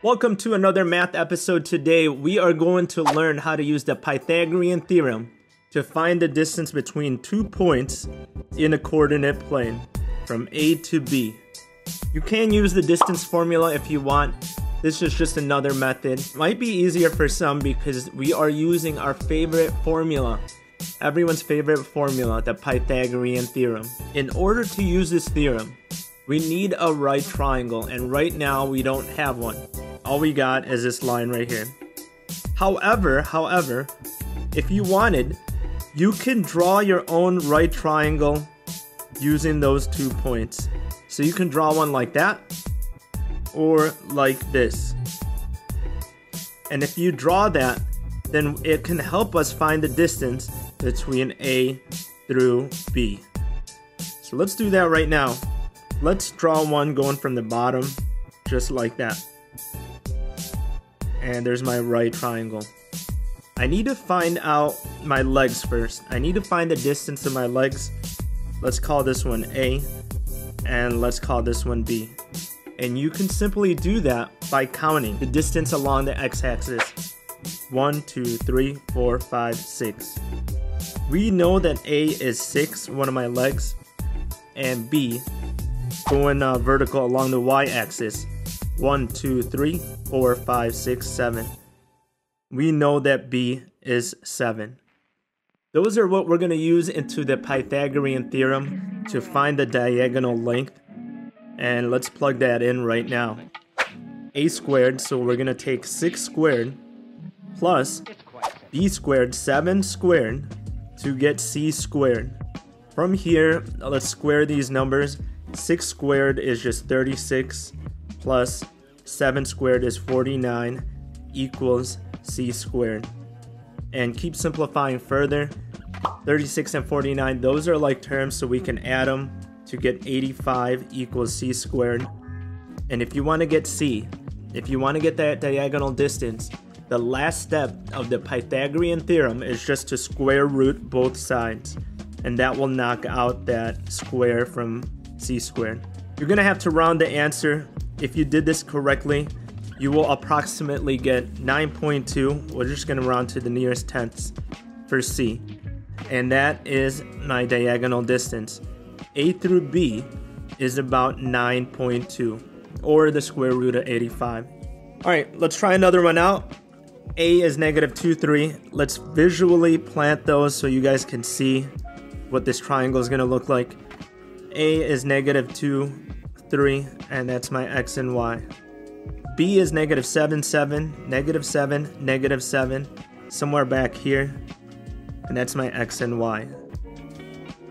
Welcome to another math episode. Today we are going to learn how to use the Pythagorean theorem to find the distance between 2 points in a coordinate plane from A to B. You can use the distance formula if you want. This is just another method. Might be easier for some because we are using our favorite formula, everyone's favorite formula, the Pythagorean theorem. In order to use this theorem, we need a right triangle, and right now we don't have one. All we got is this line right here. However, if you wanted, you can draw your own right triangle using those 2 points. So you can draw one like that or like this. And if you draw that, then it can help us find the distance between A through B. So let's do that right now. Let's draw one going from the bottom, just like that. And there's my right triangle. I need to find out my legs first. I need to find the distance of my legs. Let's call this one A, and let's call this one B. And you can simply do that by counting the distance along the x-axis. 1, 2, 3, 4, 5, 6. We know that A is 6, one of my legs, and B going vertical along the y-axis. 1, 2, 3, 4, 5, 6, 7. We know that B is 7. Those are what we're going to use into the Pythagorean theorem to find the diagonal length. And let's plug that in right now. A squared, so we're going to take 6 squared plus B squared, 7 squared, to get C squared. From here, let's square these numbers. 6 squared is just 36 plus 7 squared is 49 equals C squared. And keep simplifying further. 36 and 49, those are like terms, so we can add them to get 85 equals C squared. And if you want to get C, if you want to get that diagonal distance, the last step of the Pythagorean theorem is just to square root both sides. And that will knock out that square from C squared. You're gonna have to round the answer. If you did this correctly, you will approximately get 9.2. We're just gonna round to the nearest tenths for C. And that is my diagonal distance. A through B is about 9.2, or the square root of 85. All right, let's try another one out. A is -2, 3. Let's visually plant those so you guys can see what this triangle is gonna look like. A is -2, 3, and that's my x and y. B is -7, 7, -7, -7, somewhere back here, and that's my x and y.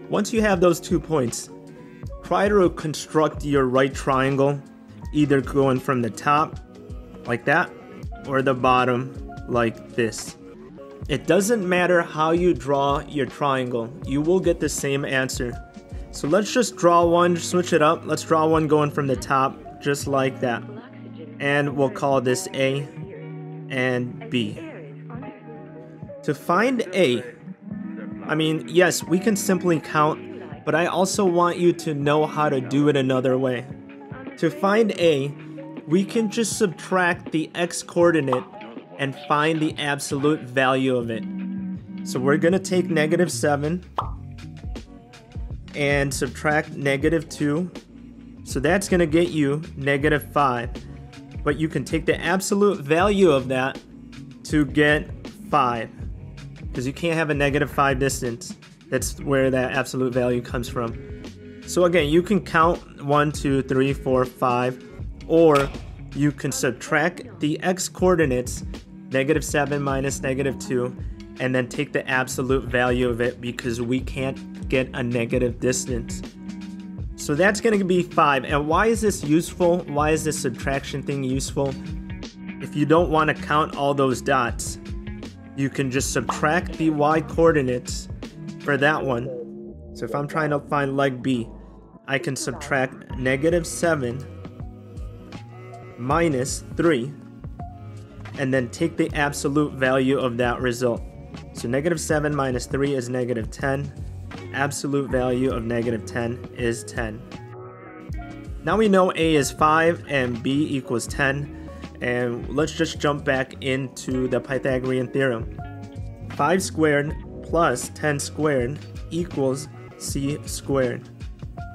Once you have those 2 points, try to construct your right triangle, either going from the top, like that, or the bottom, like this. It doesn't matter how you draw your triangle, you will get the same answer. So let's just draw one, switch it up. Let's draw one going from the top, just like that. And we'll call this A and B. To find A, I mean, yes, we can simply count, but I also want you to know how to do it another way. To find A, we can just subtract the x-coordinate and find the absolute value of it. So we're gonna take -7, and subtract -2, so that's gonna get you -5, but you can take the absolute value of that to get 5, because you can't have a -5 distance. That's where that absolute value comes from. So again, you can count 1, 2, 3, 4, 5, or you can subtract the x-coordinates, -7 minus -2, and then take the absolute value of it, because we can't get a negative distance. So that's gonna be 5. And why is this useful? Why is this subtraction thing useful? If you don't wanna count all those dots, you can just subtract the y coordinates for that one. So if I'm trying to find leg B, I can subtract -7 minus 3, and then take the absolute value of that result. So -7 minus 3 is -10. Absolute value of -10 is 10. Now we know A is 5 and B equals 10. And let's just jump back into the Pythagorean theorem. 5 squared plus 10 squared equals c squared.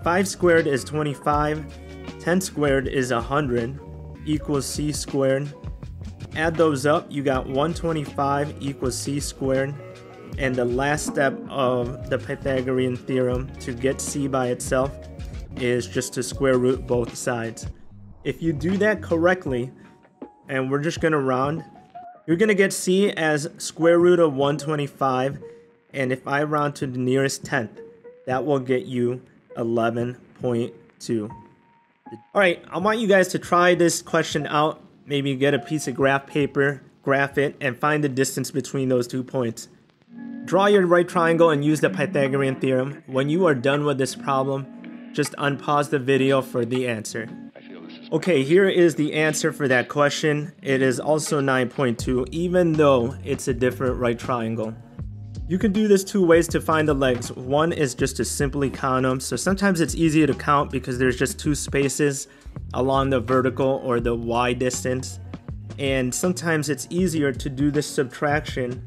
5 squared is 25, 10 squared is 100, equals c squared. Add those up, you got 125 equals c squared. And the last step of the Pythagorean theorem to get c by itself is just to square root both sides. If you do that correctly, and we're just going to round, you're going to get c as square root of 125, and if I round to the nearest tenth, that will get you 11.2. Alright, I want you guys to try this question out. Maybe get a piece of graph paper, graph it, and find the distance between those 2 points. Draw your right triangle and use the Pythagorean theorem. When you are done with this problem, just unpause the video for the answer. Okay, here is the answer for that question. It is also 9.2, even though it's a different right triangle. You can do this 2 ways to find the legs. One is just to simply count them. So sometimes it's easier to count because there's just 2 spaces along the vertical or the y distance. And sometimes it's easier to do this subtraction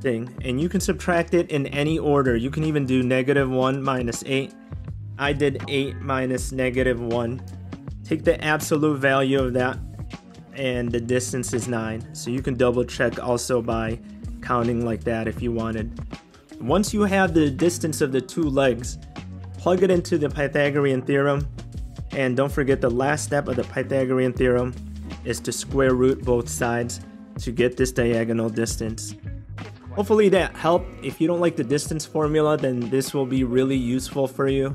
thing. And you can subtract it in any order. You can even do -1 - 8. I did 8 - -1. Take the absolute value of that, and the distance is 9. So you can double check also by counting like that if you wanted. Once you have the distance of the 2 legs, plug it into the Pythagorean theorem, and don't forget the last step of the Pythagorean theorem is to square root both sides to get this diagonal distance. Hopefully that helped. If you don't like the distance formula, then this will be really useful for you.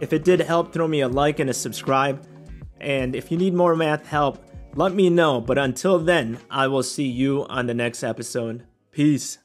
If it did help, throw me a like and a subscribe. And if you need more math help, let me know. But until then, I will see you on the next episode. Peace.